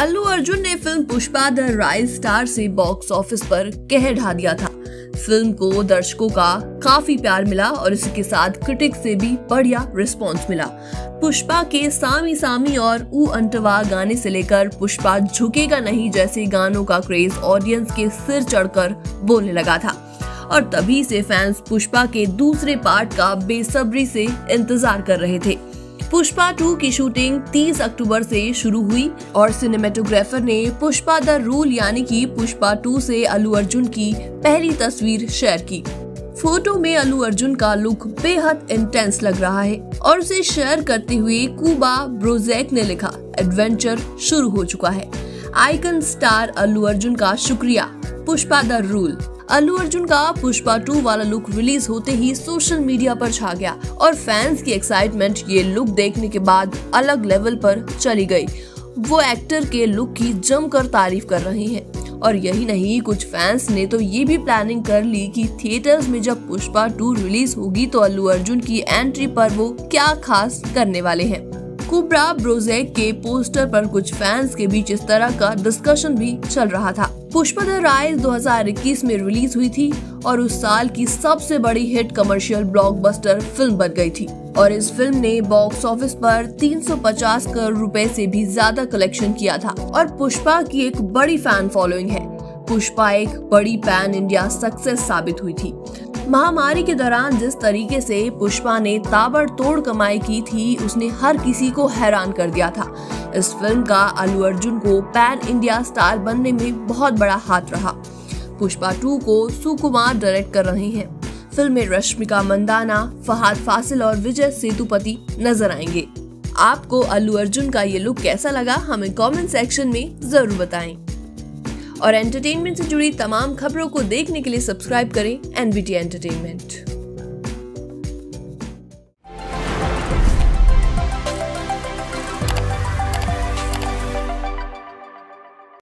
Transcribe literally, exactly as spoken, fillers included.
अल्लू अर्जुन ने film Pushpa the rise star से box office पर कहर ढा दिया था। फिल्म को दर्शकों का काफी प्यार मिला और इसके साथ क्रिटिक्स से भी बढ़िया रिस्पांस मिला। पुष्पा के सामी सामी और ऊ अंटवा गाने से लेकर पुष्पा झुकेगा नहीं जैसे गानों का क्रेज ऑडियंस के सिर चढ़कर बोलने लगा था और तभी से फैंस पुष्पा के दूसरे पार्ट का बेसब्री से इंतजार कर रहे थे। पुष्पा टू की शूटिंग तीस अक्टूबर से शुरू हुई और सिनेमेटोग्राफर ने पुष्पा द रूल यानी कि पुष्पा टू से अल्लू अर्जुन की पहली तस्वीर शेयर की। फोटो में अल्लू अर्जुन का लुक बेहद इंटेंस लग रहा है और उसे शेयर करते हुए कुबा ब्रोजेक ने लिखा, एडवेंचर शुरू हो चुका है। आइकन स्टार अल्लू अर्जुन का शुक्रिया। Pushpa the rule. अल्लू अर्जुन का पुष्पा टू वाला लुक रिलीज होते ही सोशल मीडिया पर छा गया और फैंस की एक्साइटमेंट ये लुक देखने के बाद अलग लेवल पर चली गई। वो एक्टर के लुक की जमकर तारीफ कर रहे हैं और यही नहीं, कुछ फैंस ने तो ये भी प्लानिंग कर ली कि थिएटर्स में जब पुष्पा टू रिलीज होगी तो अल्लू अर्जुन की एंट्री पर वो क्या खास करने वाले हैं। कुबा ब्रोजेक के पोस्टर पर कुछ फैंस के बीच इस तरह का डिस्कशन भी चल रहा था। पुष्पा द राइज दो हज़ार इक्कीस में रिलीज हुई थी और उस साल की सबसे बड़ी हिट कमर्शियल ब्लॉकबस्टर फिल्म बन गई थी और इस फिल्म ने बॉक्स ऑफिस पर तीन सौ पचास करोड़ रुपए से भी ज्यादा कलेक्शन किया था और पुष्पा की एक बड़ी फैन फॉलोइंग है। पुष्पा एक बड़ी पैन इंडिया सक्सेस साबित हुई थी। महामारी के दौरान जिस तरीके से पुष्पा ने ताबड़तोड़ कमाई की थी उसने हर किसी को हैरान कर दिया था। इस फिल्म का अल्लू अर्जुन को पैन इंडिया स्टार बनने में बहुत बड़ा हाथ रहा। पुष्पा टू को सुकुमार डायरेक्ट कर रहे हैं। फिल्म में रश्मिका मंदाना, फहाद फासिल और विजय सेतुपति नजर आएंगे। आपको अल्लू अर्जुन का ये लुक कैसा लगा हमें कॉमेंट सेक्शन में जरूर बताएं और एंटरटेनमेंट से जुड़ी तमाम खबरों को देखने के लिए सब्सक्राइब करें एन बी टी एंटरटेनमेंट।